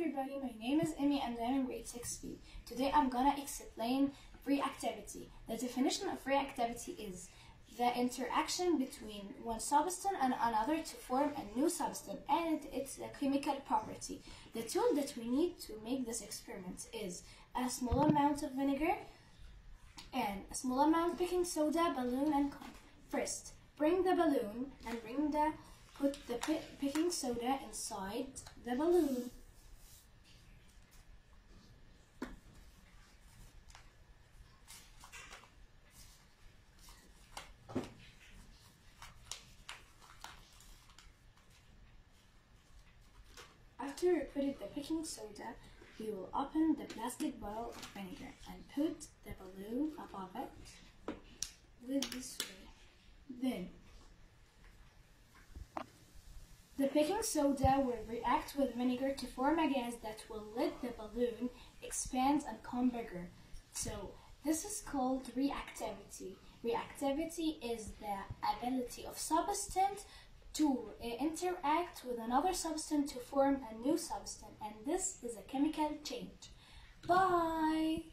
everybody, my name is Emmy and I'm in grade 6B. Today I'm gonna explain free activity. The definition of free activity is the interaction between one substance and another to form a new substance, and it's a chemical property. The tool that we need to make this experiment is a small amount of vinegar and a small amount of baking soda, balloon and comb. First, bring the balloon and put the baking soda inside the balloon. After you put the baking soda, you will open the plastic bottle of vinegar and put the balloon above it with this way. Then the baking soda will react with vinegar to form a gas that will let the balloon expand and become bigger. So this is called reactivity. Reactivity is the ability of substance to interact with another substance to form a new substance, and this is a chemical change. Bye!